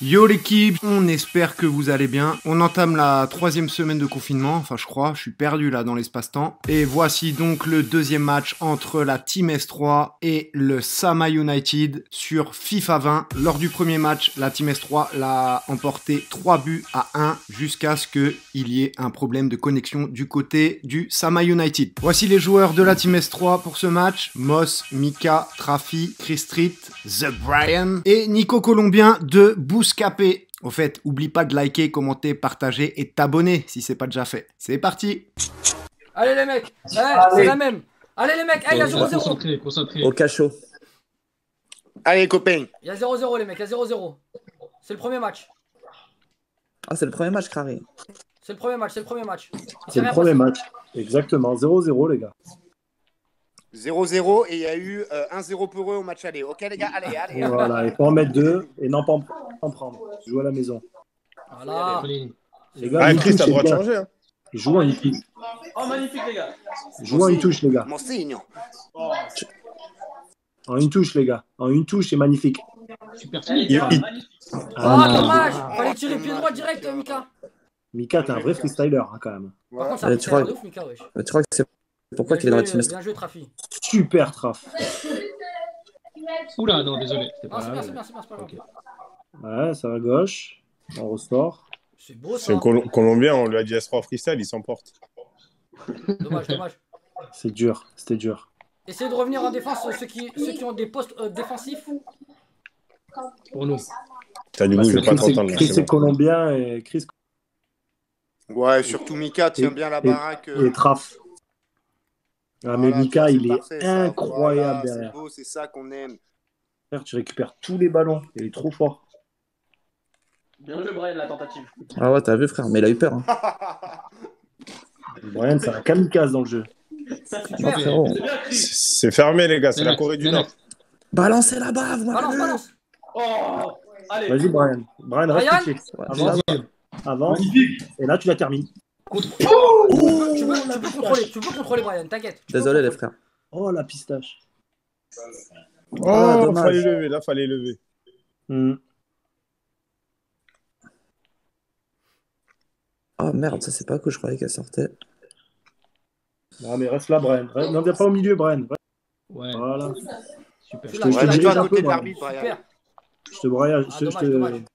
Yo l'équipe, on espère que vous allez bien. On entame la troisième semaine de confinement, enfin je crois, je suis perdu là dans l'espace-temps. Et voici donc le deuxième match entre la Team S3 et le Sama United sur FIFA 20. Lors du premier match, la Team S3 l'a emporté 3 buts à 1 jusqu'à ce qu'il y ait un problème de connexion du côté du Sama United. Voici les joueurs de la Team S3 pour ce match. Moss, Mika, Trafi, Christrit, The Brian et Nico Colombien de Bouscapé. Au fait, oublie pas de liker, commenter, partager et t'abonner si c'est pas déjà fait. C'est parti. Allez les mecs, c'est la même. Allez les mecs, il y a 0-0. Concentré. Au cachot. Allez copains. Il y a 0-0 les mecs, il y a 0-0. C'est le premier match. Ah c'est le premier match Crary. C'est le premier match, c'est le premier match. C'est le premier match. Exactement, 0-0 les gars. 0-0 et il y a eu 1-0 pour eux au match aller. Ok les gars, allez, allez. Et voilà, il faut en mettre 2 et n'en pas en prendre. Je joue à la maison. Voilà. Les gars, Chris, t'as le droit de changer. Hein. Joue en e-touche. Oh, magnifique les gars. Joue en e-touche les gars. Mon signe. En une touche les gars. En une touche, c'est magnifique. Super. Oh, dommage. Fallait tirer pied droit direct, Mika. Mika, t'es un vrai freestyler hein, quand même. Par contre, ça fait un ouf, Mika, wesh. Tu crois que c'est. Pourquoi qu'il est dans la team S3? Bien joué, Trafi. Super Traf. Oula, non, désolé. C'est pas grave. Ouais, ça va à gauche. On ressort. C'est beau ça. C'est Colombien, on lui a dit S3 freestyle, il s'emporte. Dommage, dommage. C'est dur, c'était dur. Essayez de revenir en défense, ceux qui ont des postes défensifs. Pour nous. T'as du goût, je vais pas t'entendre. Chris c'est Colombien et Chris. Ouais, surtout Mika tient bien la baraque. Et Traf. Ah mais voilà, Mika il est parfait, incroyable voilà, derrière. C'est beau, c'est ça qu'on aime. Tu récupères tous les ballons, il est trop fort. Bien joué Brian, la tentative. Ah ouais t'as vu frère, mais il a eu peur hein. Brian c'est un kamikaze dans le jeu. C'est fermé les gars, c'est la Corée du Nord. Balancez la bave. Balance, balance. Oh, vas-y Brian, Brian reste touché. Avant, et là tu la termines. Tu peux contrôler Brian, t'inquiète. Désolé les frères. Oh la pistache. Oh, ah, fallait lever, là fallait lever. Mm. Oh merde, ça c'est pas cool, je croyais qu'elle sortait. Non mais reste là Brian, non viens pas au milieu Brian. Ouais. Voilà. Super. Je te dirige un peu Brian. Super. Je te braille,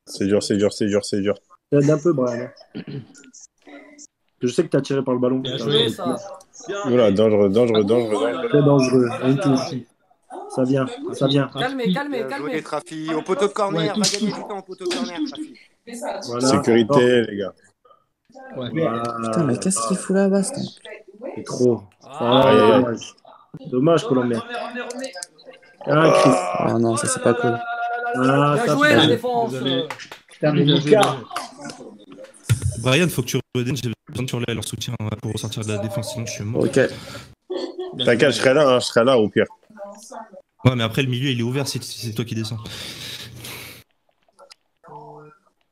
c'est dur, c'est dur, c'est dur, c'est dur. T'aides un peu Brian. Je sais que t'as tiré par le ballon. Bien joué, ça. Oula, dangereux, dangereux, dangereux. Très dangereux. Une touche. Ça vient, ça vient. Calmez, calmez, calmez. Trafi au poteau de corner. Va gagner du temps au poteau de corner, Trafi. Voilà. Sécurité, les gars. Ouais. Voilà. Putain, mais qu'est-ce qu'il fout là-bas, ce temps ? C'est trop. Ah, dommage. Dommage, Colombien. Ah, Chris. Ah non, ça, c'est pas cool. Voilà, bien joué, la défense. Putain, mais Mika. Brian, faut que tu redonnes, j'ai besoin de sur leur soutien pour ressortir de la défense, sinon je suis mort. Ok. T'inquiète, je serai là, hein, je serai là au pire. Ouais, mais après le milieu il est ouvert, c'est toi qui descends.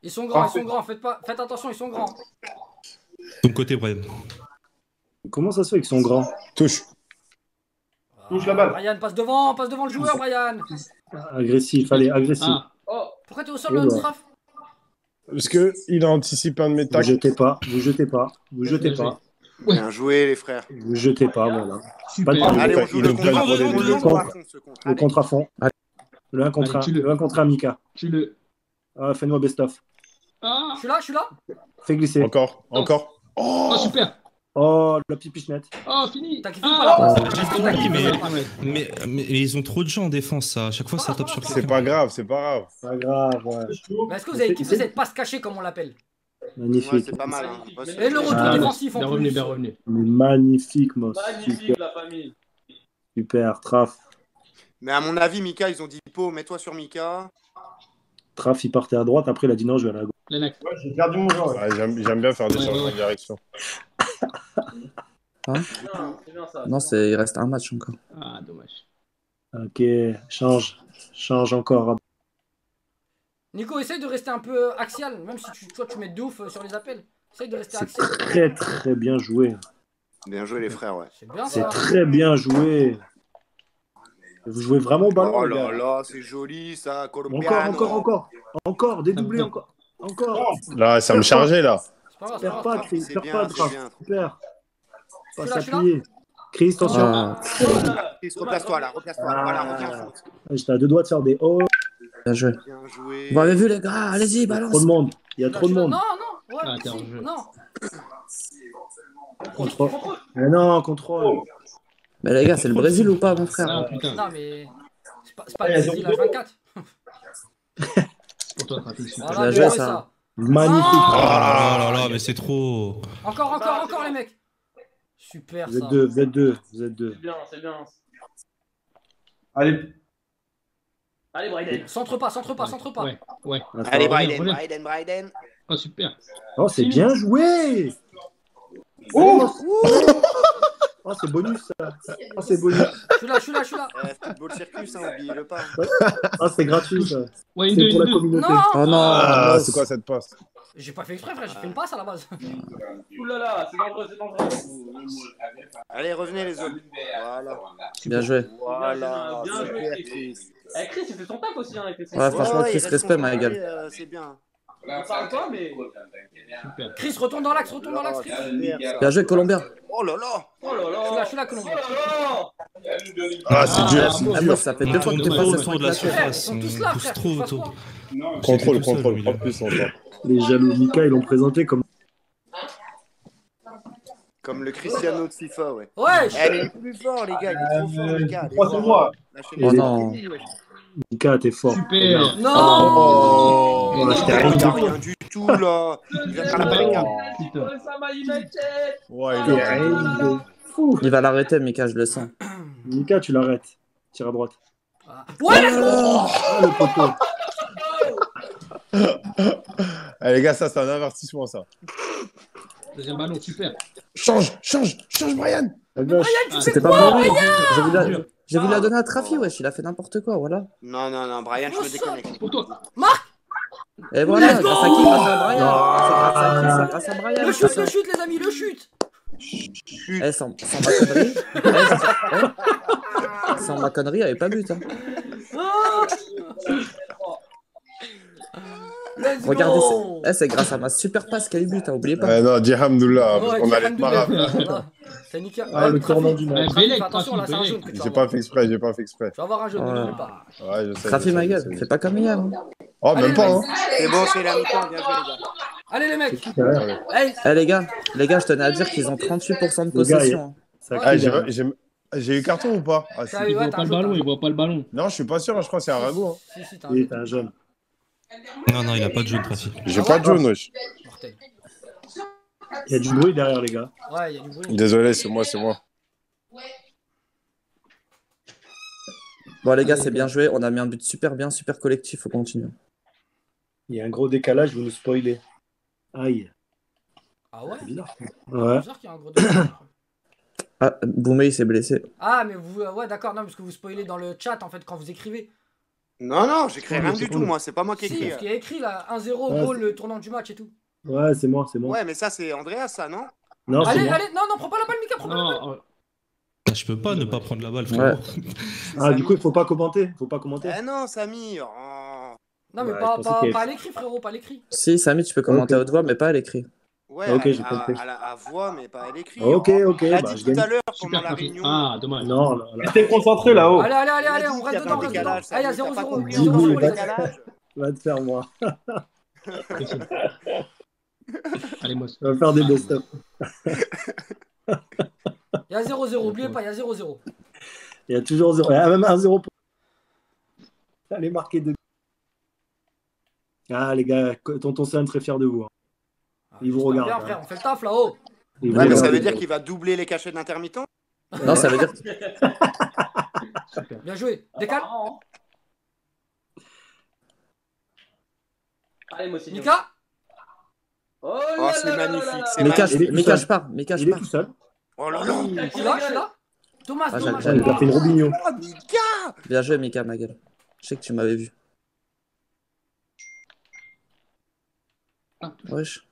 Ils sont grands, faites attention, ils sont grands. Ton côté, Brian. Comment ça se fait qu'ils sont grands? Touche. Ah, touche la balle. Brian, passe devant le joueur, Brian. Agressif, allez, agressif. Ah. Oh, pourquoi t'es au sol, le Traf? Parce qu'il anticipe un de mes tacles. Vous jetez pas, vous jetez pas, vous jetez pas. Bien joué les frères. Vous jetez pas, voilà. Pas de allez, on joue le contre à fond. Le 1 contre 1, le 1 contre 1 Mika. Fais-nous un best-of. Je suis là, je suis là. Fais glisser. Encore, encore. Oh super. Oh la petite pichenette. Oh fini. T'as kiffé ou pas la passe? Mais ils ont trop de gens en défense à chaque fois ça tape sur. C'est pas grave, c'est pas grave. C'est pas grave ouais. Est-ce que vous avez kiffé cette passe cachée comme on l'appelle? Magnifique. C'est pas mal. Et le retour défensif en plus. Bien revenu, bien revenu. Magnifique Moss. Magnifique la famille. Super Traf. Mais à mon avis Mika ils ont dit Po, mets-toi sur Mika. Traf il partait à droite, après il a dit non je vais à la gauche. Ouais j'ai perdu mon genre. J'aime bien faire des changements de direction. Hein bien, ça, non, il reste un match encore. Ah, dommage. Ok, change. Change encore. Nico, essaye de rester un peu axial, même si toi tu mets de ouf sur les appels. Essaye de rester axial. Très très bien joué. Bien joué les frères, ouais. C'est très bien joué. Vous jouez vraiment au ballon. Oh là là, c'est joli ça, Colombien. Encore, dédoublé encore. Là, ça me chargeait là. Perds pas, Chris, perds pas, super. Pas s'appuyer. Chris, attention. Chris, replace-toi là, Voilà, reviens au foot. J'étais à deux doigts de faire des hauts. Bien joué. Vous m'avez vu les gars, allez-y, balance. Trop de monde, il y a trop de monde. Non, non, contrôle. Mais non, contrôle. Mais les gars, c'est le Brésil ou pas, mon frère? Ah, putain. Non, mais c'est pas le Brésil à 24. Pour toi, bien joué, ça. Magnifique. Oh là là, mais c'est trop. Encore, les mecs. Super, ça. Vous êtes deux. C'est bien. Allez. Allez, Bryden. Centre pas. Ouais. Allez, Bryden. Oh, super. Oh, c'est bien joué. Oh, c'est bonus, ça. Oh, c'est bonus. Je suis là. Football Circus, hein, oubliez-le pas. Ah, c'est gratuit, ça. Ouais, c'est pour la communauté. Non, c'est quoi cette passe? J'ai pas fait exprès, frère, j'ai fait une passe à la base. Ouh là là, c'est dangereux. Allez, revenez, les autres. Voilà. Bien joué. Voilà. Bien joué, Chris. Chris, il fait son taf aussi, hein. Ouais, franchement, Chris, respect, ma gueule. C'est bien. On parle pas, mais. Super. Chris, retourne dans l'axe, Chris. Bien joué, Colombien. Oh là là. Je suis là, Colombien. Ah, c'est dur. Ça fait deux fois que tu passes autour de la surface. Ils sont tous là, frère. Contrôle, prends plus encore. Les jaloux Mika, ils l'ont présenté comme. Comme le Cristiano de FIFA, ouais. Ouais, elle est plus fort, les gars. Il est trop fort, les gars. C'est moi. Oh non. Mika, t'es fort. Super. Non. On a rien du tout là. Il vient de faire la barricade. Ouais, il est rien de fou. Il va l'arrêter, Mika, je le sens. Mika, tu l'arrêtes. Tire à droite. Ouais. Le poteau. Allez les gars, ça c'est un avertissement ça. Deuxième ballon, super. Change, Brian. Brian, tu sais quoi, Brian? J'ai vu la donner à Trafi, wesh, il a fait n'importe quoi, voilà. Non, Brian, je me déconnecte. Pour toi. Marc. Et voilà, grâce à Brian. Le chute, les amis, le chute. Eh, sans ma connerie, il n'y avait pas but. Hein. Regardez, c'est grâce à ma super passe qu'elle bute, hein, oubliez pas. Non, Dihamdoullah, on allait pas là. C'est nickel. Ah, le tournant du match. Attention, là, c'est un jaune. J'ai pas fait exprès. Tu vas avoir un jaune, ne pas. Ouais, je sais. Trafi ma gueule, c'est pas comme hier. Oh, même pas, hein. C'est bon, c'est la mi-temps, bien joué, les gars. Allez, les mecs. Eh, les gars, je tenais à dire qu'ils ont 38% de possession. J'ai eu carton ou pas? Il voit pas le ballon. Non, je suis pas sûr, je crois que c'est un ragot. Oui, t'as un jaune. Non, il a pas de jaune, Trafi. J'ai pas de jaune, wesh. Il y a du bruit derrière, les gars. Ouais, il y a du bruit. Désolé, c'est moi. Bon, les gars, c'est bien joué. On a mis un but super bien, super collectif. Faut continuer. Il y a un gros décalage, vous nous spoilez. Aïe. Ah ouais? C'est bizarre. Ouais. C'est bizarre qu'il y a un gros décalage. Ah, Boumé, il s'est blessé. Ah, mais vous... Ouais, d'accord, non, parce que vous spoilez dans le chat, en fait, quand vous écrivez. Non, j'écris rien du tout, moi, c'est pas moi qui écris. Parce qu'il y a écrit là 1-0 goal, le tournant du match et tout. Ouais, c'est moi. Ouais, mais ça, c'est Andreas, ça, non? Non, allez, non, prends pas la balle, Mika, prends pas la balle. Je peux pas ne pas prendre la balle, frère. Ouais. Ah, du coup, il faut pas commenter. Ah non, Samy. Oh. Non, mais pas à l'écrit, frérot, pas à l'écrit. Si, Samy, tu peux commenter à haute voix, mais pas à l'écrit. Ouais, à voix, mais pas à l'écrit. Ok. On l'a dit tout à l'heure pendant la réunion. Ah, dommage. Non, t'es concentré là-haut. Allez, on reste dedans. Ah, il y a 0-0. Va te faire moi. Allez, moi. On va faire des best-of. Il y a 0-0, oubliez pas, il y a 0-0. Il y a toujours 0. Il y a même un 0. Allez, marquer 2. Ah, les gars, tonton Sam très fier de vous. Il vous regarde. Bien, frère, on fait le taf là-haut. Ouais, mais ça veut dire qu'il va doubler les cachets d'intermittent? Non, ça veut dire. Bien joué. Décale. Allez, moi aussi. Mika. Oh, c'est magnifique. Mika, je pars. Il est tout seul. Oh là là. Je suis là. Thomas. J'avais pas fait une Robinho. Oh, Mika. Bien joué, Mika, ma gueule. Je sais que tu m'avais vu. Wesh.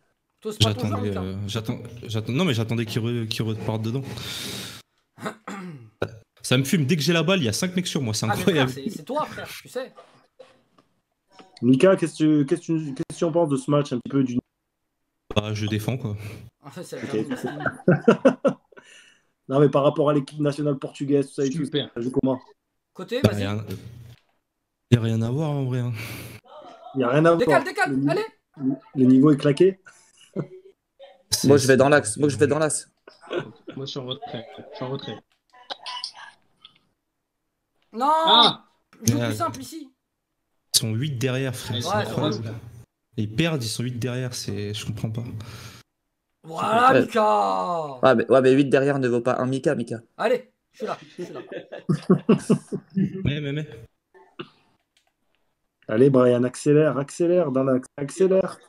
J'attendais qu'il reparte dedans. Ça me fume, dès que j'ai la balle, il y a 5 mecs sur moi, c'est incroyable. Ah, c'est toi, frère, tu sais. Mika, qu'est-ce que tu en penses de ce match un petit peu du... Bah, je défends, quoi. Okay. Non, mais par rapport à l'équipe nationale portugaise, tout ça et tout, je commence. Côté, vas-y. Il n'y a rien à voir, en vrai. Il n'y a rien à voir. Décale, allez. Le niveau est claqué. Moi, je vais dans l'axe. Moi, je suis en retrait. Non, joue plus simple ici. Ils sont 8 derrière, frère. Ouais, ils perdent, ils sont 8 derrière, je comprends pas. Voilà, ouais. Mika. Ouais, mais 8 derrière ne vaut pas un Mika, Allez, je suis là. mais. Allez, Brian, accélère dans l'axe. Accélère.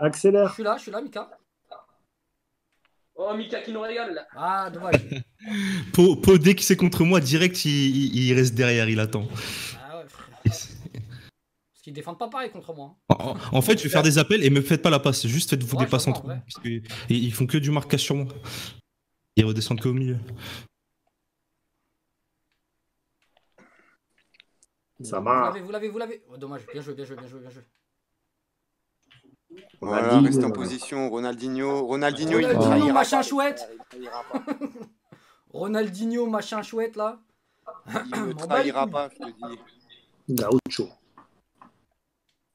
Je suis là, Mika. Oh, Mika qui nous régale, là. Ah, dommage. Po, dès qu'il c'est contre moi, direct, il reste derrière, il attend. Ah ouais, frère. Parce qu'ils défendent pas pareil contre moi. Hein. En fait, je vais faire des appels et me faites pas la passe. Juste faites-vous des passes entre vous. Parce que ils font que du marquage sur moi. Ils redescendent qu'au milieu. Ça marche. Vous l'avez. Oh, dommage. Bien joué. Voilà, reste en position. Ronaldinho, machin chouette. Ronaldinho, machin chouette, là. Il ne trahira pas, je te dis. Gaucho.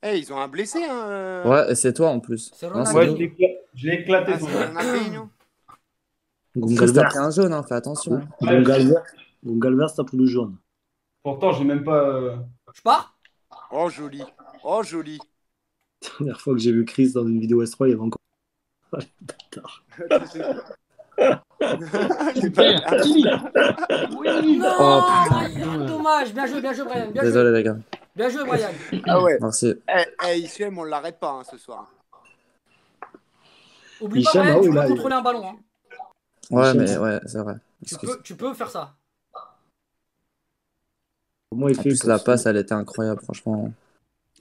Hey, ils ont un blessé, hein. Ouais, c'est toi en plus. Ouais, je l'ai éclaté. Gongalvers t'as pris un jaune, hein, fais attention. Gongalvers t'as pris le jaune. Pourtant, j'ai même pas. Je pars. Oh joli. La dernière fois que j'ai vu Chris dans une vidéo S3, il y avait encore. Oh, non, dommage. Bien joué, Brian. Désolé, les gars. Bien joué, Brian. Ah ouais. Merci. Hicham, on l'arrête pas, hein, ce soir. Oublie pas, Brian, tu peux contrôler un ballon. Hein. Ouais, mais ouais, c'est vrai. Tu peux faire ça. Comment il fait plus, la passe, elle était incroyable, franchement.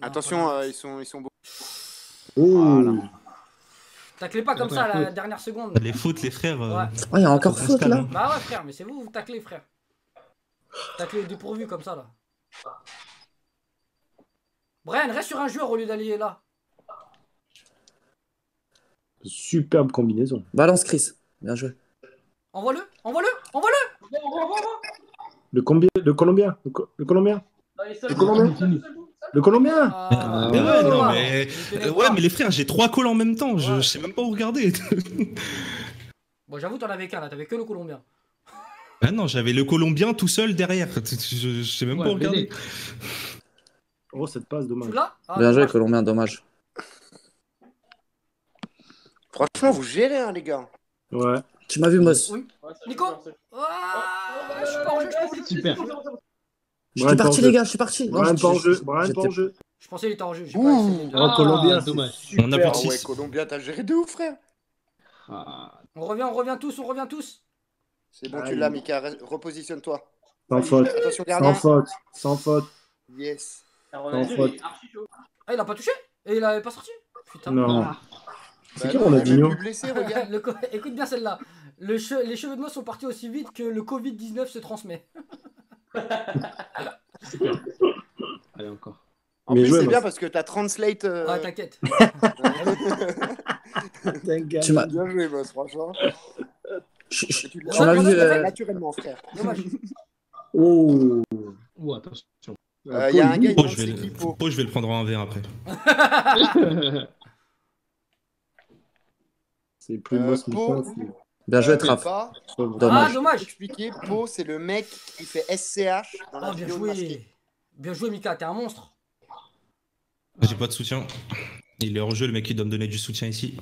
Attention, ils sont beaux. Voilà. Taclez pas comme ça à la dernière seconde. Les fautes, les frères. Ouais, il y a encore faute, là. Bah ouais, frère, mais c'est vous taclez, frère. Taclez dépourvu comme ça, là. Brian, reste sur un joueur au lieu d'aller là. Superbe combinaison. Balance Chris, bien joué. Envoie-le. Le Colombien. Mais les frères, j'ai 3 calls en même temps, je sais même pas où regarder. Bon, j'avoue, t'en avais qu'un là, t'avais que le Colombien. Ah non, j'avais le Colombien tout seul derrière, je sais même pas où regarder. Oh, cette passe, dommage. Bien joué, Colombien, dommage. Franchement, vous gérez, hein, les gars. Ouais. Tu m'as vu, Moss. Oui. Nico. Super. J'étais parti, les gars, je suis parti. Brian pas en jeu. Je pensais qu'il était en jeu. Colombien, dommage. On a plus de 6. Colombien, t'as géré de ouf, frère. On revient tous. C'est bon, tu l'as, Mika. Repositionne-toi. Sans faute. Yes. Ah, il a pas touché? Et il a pas sorti? Putain. Non. C'est qui Ronaldinho? Écoute bien celle-là. Les cheveux de moi sont partis aussi vite que le Covid-19 se transmet. Allez, encore. En plus, c'est bien parce que t'as translate. Ah, t'inquiète. Tu m'as bien joué, boss, franchement. Tu l'as vu naturellement, frère. Dommage. Oh. Oh, attention. Il y a un gars qui est équipo. Je vais le prendre en 1v1 après. C'est plus boss Bien joué, Traf. Dommage. Expliquer, Po, c'est le mec qui fait SCH dans la vidéo masquée. Bien joué, Mika, t'es un monstre. J'ai pas de soutien. Il est hors jeu, le mec qui doit me donner du soutien ici.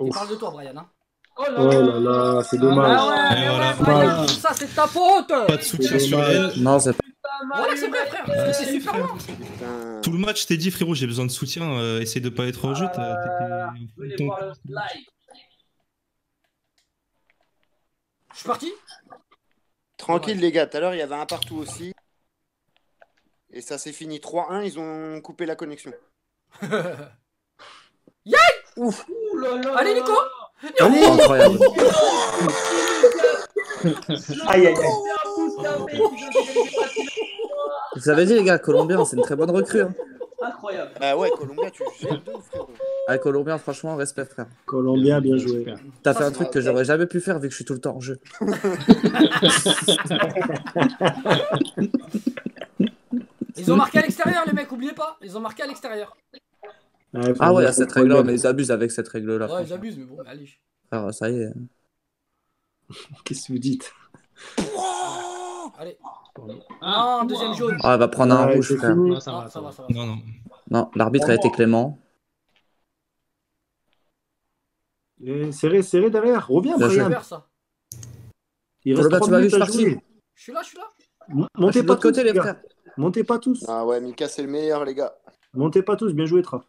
Il parle de toi, Brian. Hein. Oh là là, c'est dommage. Brian, ça, c'est de ta faute. Pas de soutien sur elle. Non, c'est pas. Voilà, c'est vrai, frère, c'est super long. Tout le match, je t'ai dit, frérot, j'ai besoin de soutien. Essaye de pas être en jeu. Je suis parti. Tranquille, les gars. Tout à l'heure, il y avait un partout aussi. Et ça s'est fini 3-1. Ils ont coupé la connexion. Ouf. Allez, Nico. Incroyable. Aïe, aïe, aïe. Vous avez dit, les gars, Colombien, c'est une très bonne recrue. Hein. Incroyable. Bah ouais, Colombien, tu gères tout, frérot. Ah, Colombien, franchement, respect, frère. Colombien, bien joué. T'as fait un truc que j'aurais jamais pu faire vu que je suis tout le temps en jeu. Ils ont marqué à l'extérieur, les mecs, oubliez pas. Ils ont marqué à l'extérieur. Ah ouais, à cette règle-là, mais ils abusent avec cette règle-là. Ouais, ils abusent, mais bon, allez. Alors, ça y est. Qu'est-ce que vous dites? Allez. Un deuxième jaune. Ah, elle va prendre un rouge, frère. Non, ça va, ça va. Non, non. Non, l'arbitre a été clément. Serré, serré derrière. Reviens, Brian. Il reste 3 minutes à jouer. Je suis là, je suis là. Montez pas tous, les frères. Montez pas tous. Ah ouais, Mika, c'est le meilleur, les gars. Montez pas tous, bien joué, Traf.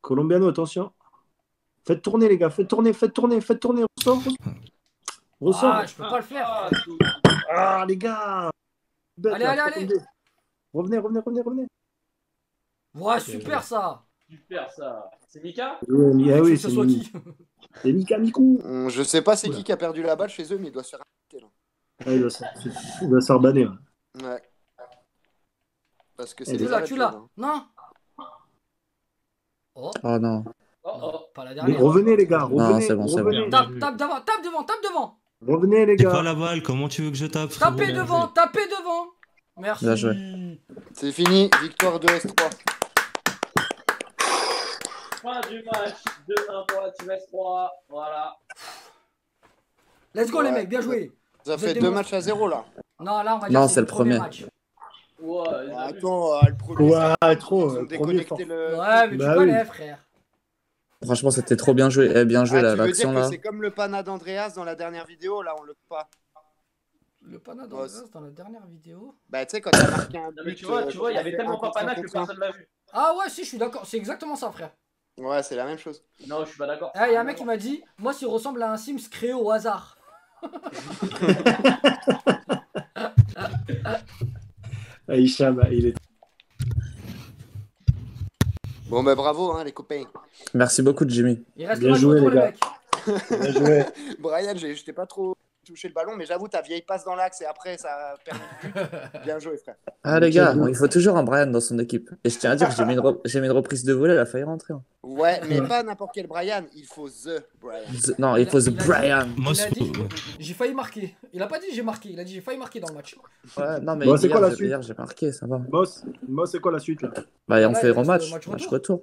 Colombiano, attention. Faites tourner, les gars, faites tourner. Ressort. Ressort. Ah, je peux pas le faire. Ah, les gars. Bête, allez, là, allez, allez. Revenez. Ouais, super ça. Super ça. C'est Mika? Ah oui, c'est Mika. C'est Mika Miku. Je sais pas c'est qui a perdu la balle chez eux, mais il doit se faire arrêter là. Ah, il doit se faire banner. Ouais. Parce que c'est là, tu l'as. Non. Oh non. Oh, pas la dernière. Revenez les gars, revenez. Non, c'est bon. Tape devant. Revenez les gars. J'ai pas la balle, comment tu veux que je tape? Tapez devant. Merci. Bien joué. C'est fini, victoire de S3. Fin du match, 2-1 pour la Team S3. Voilà. Let's go les mecs, bien joué. Ça fait 2 matchs à 0 là. Non, là on va dire que c'est le premier match. Wow, attends, le premier. Ouais, trop. Ils ont déconnecté le. Ouais, mais tu connais, frère. Franchement, c'était trop bien joué. Eh, bien joué là, l'action là. C'est comme le pana d'Andreas dans la dernière vidéo, là, on le pas. Le pana d'Andreas dans la dernière vidéo. Bah, tu sais, quand t'as marqué un but, tu vois, il y avait tellement pas pana que personne l'a vu. Ah ouais, si, je suis d'accord. C'est exactement ça, frère. Ouais, c'est la même chose. Non, je suis pas d'accord. Ah, il y a un mec qui m'a dit, moi, s'il ressemble à un Sims créé au hasard. Hicham, il est... Bon bah bravo hein, les copains. Merci beaucoup Jimmy. Il reste bien joué les gars. Bien joué. Brian, je t'ai pas trop touché le ballon, mais j'avoue ta vieille passe dans l'axe et après ça a perdu le but. Bien joué frère. Ah les gars, il faut toujours un Brian dans son équipe. Et je tiens à dire que j'ai mis une reprise de volet, elle a failli rentrer. Hein. Ouais, mais pas n'importe quel Brian, il faut The Brian. Non, il faut The Brian. J'ai failli marquer. Il a pas dit j'ai marqué, il a dit j'ai failli marquer dans le match. Ouais, non mais c'est quoi la suite? J'ai marqué, ça va. Boss, c'est quoi la suite là? Bah on fait rematch, match retour.